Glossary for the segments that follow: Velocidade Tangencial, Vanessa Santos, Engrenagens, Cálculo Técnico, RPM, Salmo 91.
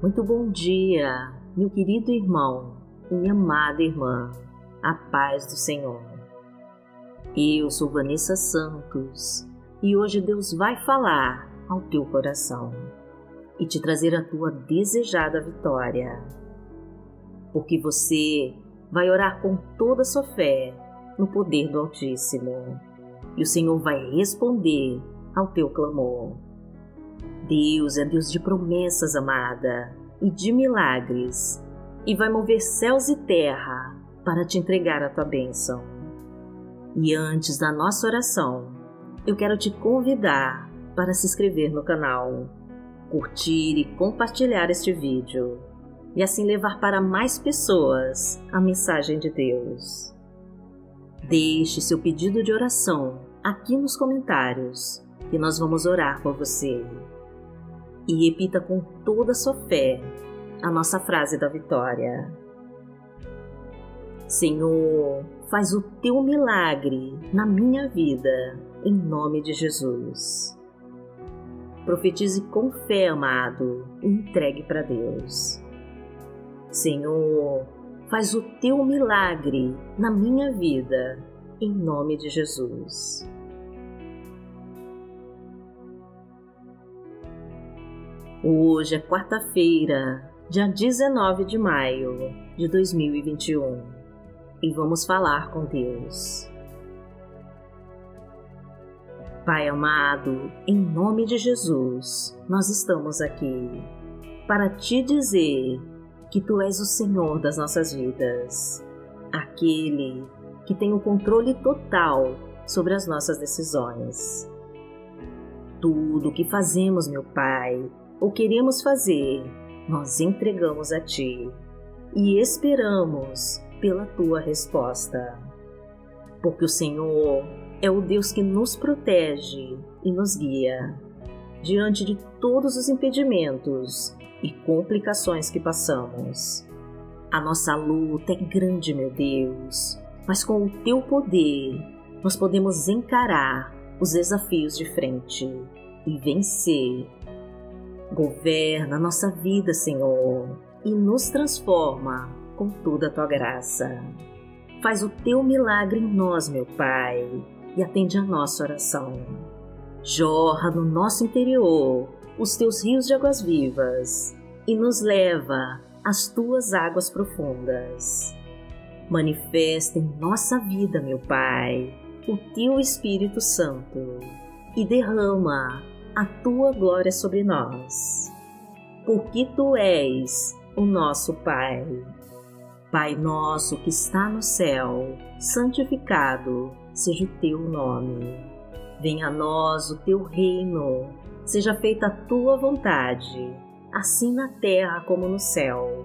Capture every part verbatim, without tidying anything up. Muito bom dia, meu querido irmão e minha amada irmã, a paz do Senhor. Eu sou Vanessa Santos e hoje Deus vai falar ao teu coração e te trazer a tua desejada vitória, porque você vai orar com toda a sua fé no poder do Altíssimo e o Senhor vai responder ao teu clamor. Deus é Deus de promessas, amada, e de milagres, e vai mover céus e terra para te entregar a tua bênção. E antes da nossa oração, eu quero te convidar para se inscrever no canal, curtir e compartilhar este vídeo, e assim levar para mais pessoas a mensagem de Deus. Deixe seu pedido de oração aqui nos comentários, que nós vamos orar por você. E repita com toda a sua fé a nossa frase da vitória. Senhor, faz o teu milagre na minha vida, em nome de Jesus. Profetize com fé, amado, e entregue para Deus. Senhor, faz o teu milagre na minha vida, em nome de Jesus. Hoje é quarta-feira, dia dezenove de maio de dois mil e vinte e um, e vamos falar com Deus. Pai amado, em nome de Jesus, nós estamos aqui para te dizer que Tu és o Senhor das nossas vidas, aquele que tem o controle total sobre as nossas decisões. Tudo o que fazemos, meu Pai, ou queremos fazer, nós entregamos a Ti e esperamos pela Tua resposta. Porque o Senhor é o Deus que nos protege e nos guia diante de todos os impedimentos e complicações que passamos. A nossa luta é grande, meu Deus, mas com o Teu poder nós podemos encarar os desafios de frente e vencer. Governa nossa vida, Senhor, e nos transforma com toda a Tua graça. Faz o Teu milagre em nós, meu Pai, e atende a nossa oração. Jorra no nosso interior os Teus rios de águas vivas e nos leva às Tuas águas profundas. Manifesta em nossa vida, meu Pai, o Teu Espírito Santo e derrama a Tua glória sobre nós, porque Tu és o nosso Pai. Pai nosso que está no céu, santificado seja o Teu nome. Venha a nós o Teu reino, seja feita a Tua vontade, assim na terra como no céu.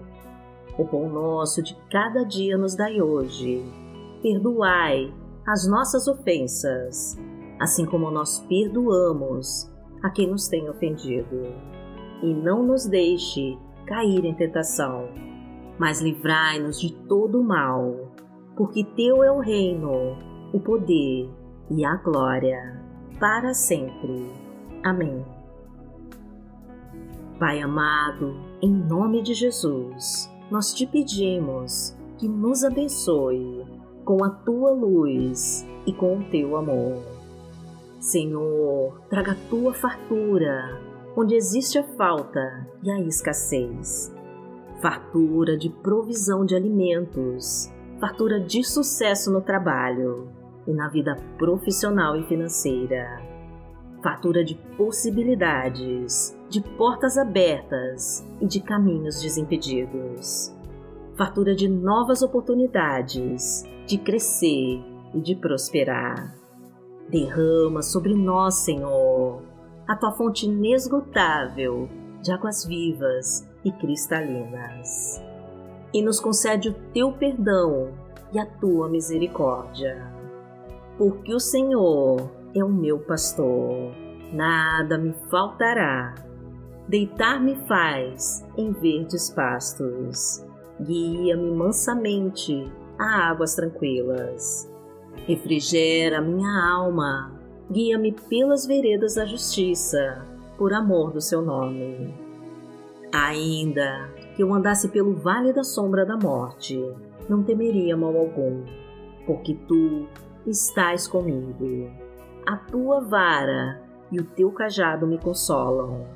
O pão nosso de cada dia nos dai hoje. Perdoai as nossas ofensas, assim como nós perdoamos a quem nos tem ofendido. E não nos deixe cair em tentação, mas livrai-nos de todo o mal, porque Teu é o reino, o poder e a glória, para sempre. Amém. Pai amado, em nome de Jesus, nós te pedimos que nos abençoe com a Tua luz e com o Teu amor. Senhor, traga a Tua fartura, onde existe a falta e a escassez. Fartura de provisão de alimentos, fartura de sucesso no trabalho e na vida profissional e financeira. Fartura de possibilidades, de portas abertas e de caminhos desimpedidos. Fartura de novas oportunidades, de crescer e de prosperar. Derrama sobre nós, Senhor, a Tua fonte inesgotável de águas vivas e cristalinas. E nos concede o Teu perdão e a Tua misericórdia. Porque o Senhor é o meu pastor, nada me faltará. Deitar-me faz em verdes pastos. Guia-me mansamente a águas tranquilas. Refrigera minha alma, guia-me pelas veredas da justiça, por amor do Seu nome. Ainda que eu andasse pelo vale da sombra da morte, não temeria mal algum, porque Tu estás comigo. A Tua vara e o Teu cajado me consolam.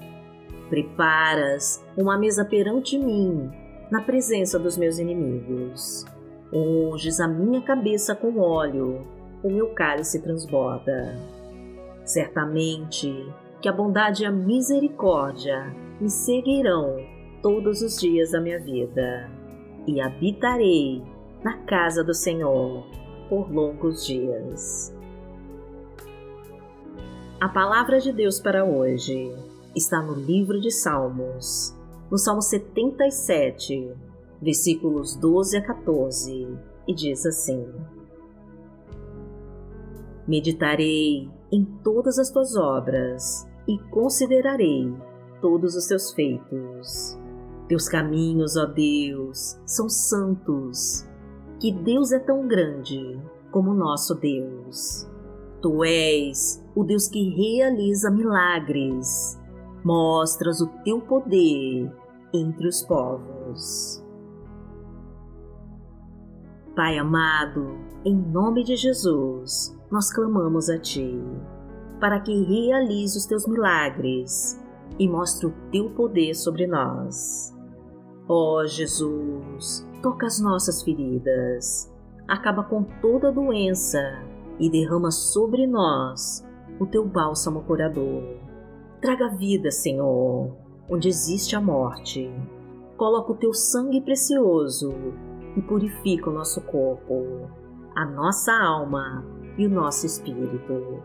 Preparas uma mesa perante mim, na presença dos meus inimigos. Unges a minha cabeça com óleo, o meu cálice transborda. Certamente que a bondade e a misericórdia me seguirão todos os dias da minha vida, e habitarei na casa do Senhor por longos dias. A palavra de Deus para hoje está no livro de Salmos, no Salmo setenta e sete, versículos doze a quatorze, e diz assim: Meditarei em todas as tuas obras e considerarei todos os teus feitos. Teus caminhos, ó Deus, são santos. Que Deus é tão grande como o nosso Deus. Tu és o Deus que realiza milagres. Mostras o teu poder entre os povos. Pai amado, em nome de Jesus, nós clamamos a Ti, para que realize os Teus milagres e mostre o Teu poder sobre nós. Ó Jesus, toca as nossas feridas, acaba com toda doença e derrama sobre nós o Teu bálsamo curador. Traga vida, Senhor, onde existe a morte. Coloca o Teu sangue precioso e purifica o nosso corpo, a nossa alma e o nosso espírito.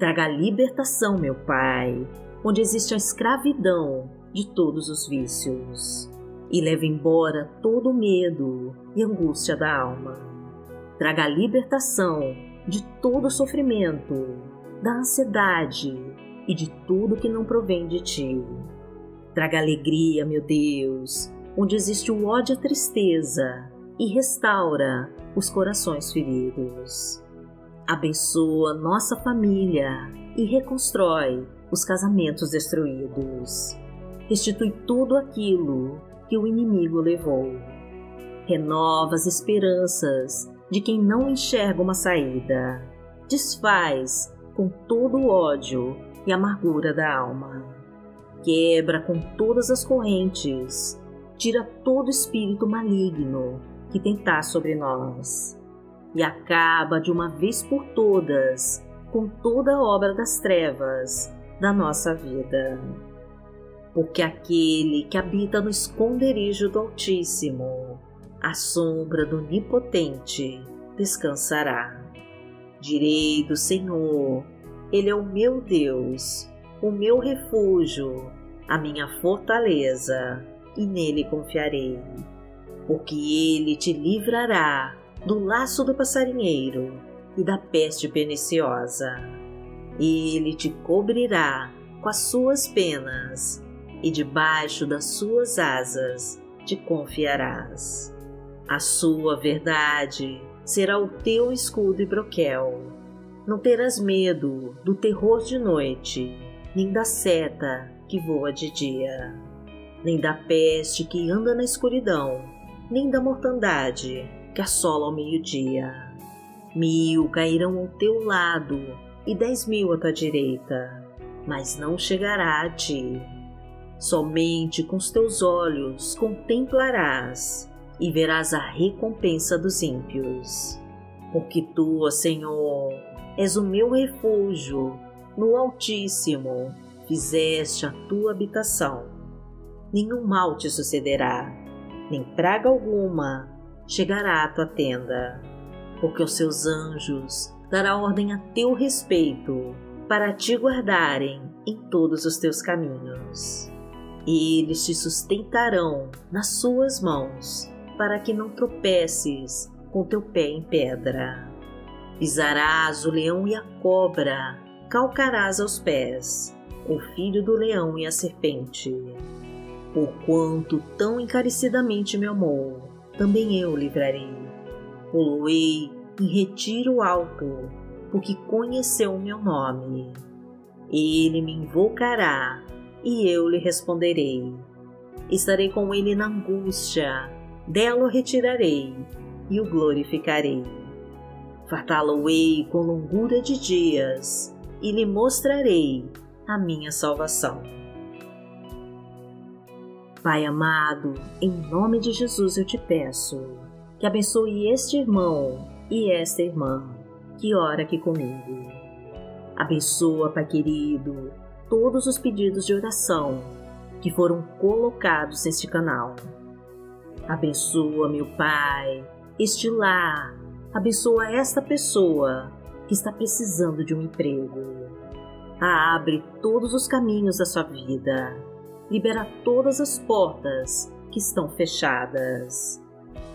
Traga a libertação, meu Pai, onde existe a escravidão de todos os vícios, e leva embora todo o medo e angústia da alma. Traga a libertação de todo o sofrimento, da ansiedade e de tudo que não provém de Ti. Traga alegria, meu Deus, onde existe o ódio e a tristeza, e restaura os corações feridos. Abençoa nossa família e reconstrói os casamentos destruídos. Restitui tudo aquilo que o inimigo levou. Renova as esperanças de quem não enxerga uma saída. Desfaz com todo o ódio e amargura da alma. Quebra com todas as correntes. Tira todo espírito maligno que tentar sobre nós. E acaba de uma vez por todas com toda a obra das trevas da nossa vida. Porque aquele que habita no esconderijo do Altíssimo, à sombra do Onipotente, descansará. Direi do Senhor: Ele é o meu Deus, o meu refúgio, a minha fortaleza, e nele confiarei. Porque Ele te livrará do laço do passarinheiro e da peste perniciosa. Ele te cobrirá com as suas penas, e debaixo das suas asas te confiarás. A sua verdade será o teu escudo e broquel. Não terás medo do terror de noite, nem da seta que voa de dia, nem da peste que anda na escuridão, nem da mortandade que assola ao meio-dia. Mil cairão ao teu lado e dez mil à tua direita, mas não chegará a ti. Somente com os teus olhos contemplarás e verás a recompensa dos ímpios. Porque Tu, ó Senhor, és o meu refúgio, no Altíssimo fizeste a tua habitação. Nenhum mal te sucederá, nem praga alguma chegará à tua tenda, porque aos seus anjos dará ordem a teu respeito, para te guardarem em todos os teus caminhos. Eles te sustentarão nas suas mãos, para que não tropeces com teu pé em pedra. Pisarás o leão e a cobra, calcarás aos pés o filho do leão e a serpente. Porquanto tão encarecidamente me amou, também eu o livrarei. Pô-lo-ei em retiro alto, porque conheceu o meu nome. Ele me invocará, e eu lhe responderei. Estarei com ele na angústia, dela o retirarei e o glorificarei. Fartá-lo-ei com longura de dias e lhe mostrarei a minha salvação. Pai amado, em nome de Jesus eu te peço que abençoe este irmão e esta irmã que ora aqui comigo. Abençoa, Pai querido, todos os pedidos de oração que foram colocados neste canal. Abençoa, meu Pai, este lar. Abençoa esta pessoa que está precisando de um emprego. Abre todos os caminhos da sua vida. Libera todas as portas que estão fechadas.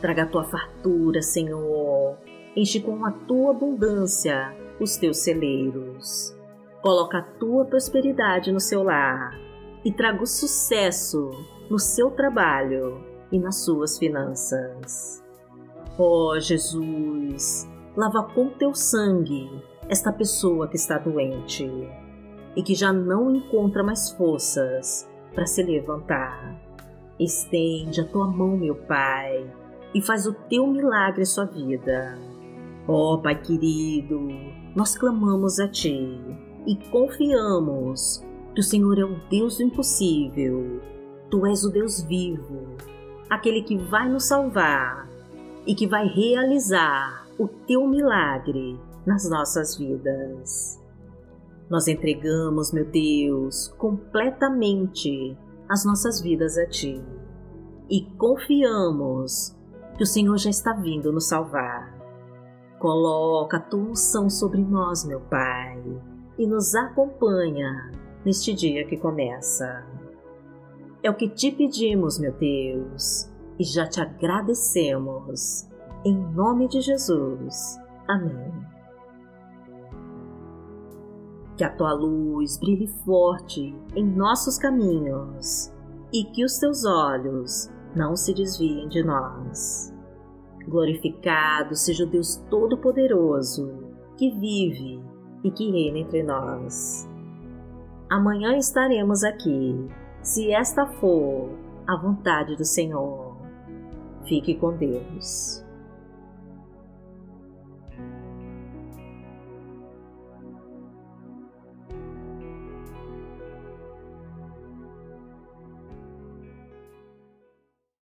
Traga a tua fartura, Senhor. Enche com a tua abundância os teus celeiros. Coloca a tua prosperidade no seu lar e traga o sucesso no seu trabalho e nas suas finanças. Ó oh, Jesus, lava com teu sangue esta pessoa que está doente e que já não encontra mais forças para se levantar. Estende a tua mão, meu Pai, e faz o teu milagre em sua vida. Ó oh, Pai querido, nós clamamos a Ti e confiamos que o Senhor é o Deus do impossível. Tu és o Deus vivo, aquele que vai nos salvar e que vai realizar o Teu milagre nas nossas vidas. Nós entregamos, meu Deus, completamente as nossas vidas a Ti e confiamos que o Senhor já está vindo nos salvar. Coloca a tua unção sobre nós, meu Pai, e nos acompanha neste dia que começa. É o que te pedimos, meu Deus, e já te agradecemos. Em nome de Jesus. Amém. Que a tua luz brilhe forte em nossos caminhos e que os teus olhos não se desviem de nós. Glorificado seja o Deus Todo-Poderoso, que vive e que reina entre nós. Amanhã estaremos aqui, se esta for a vontade do Senhor. Fique com Deus.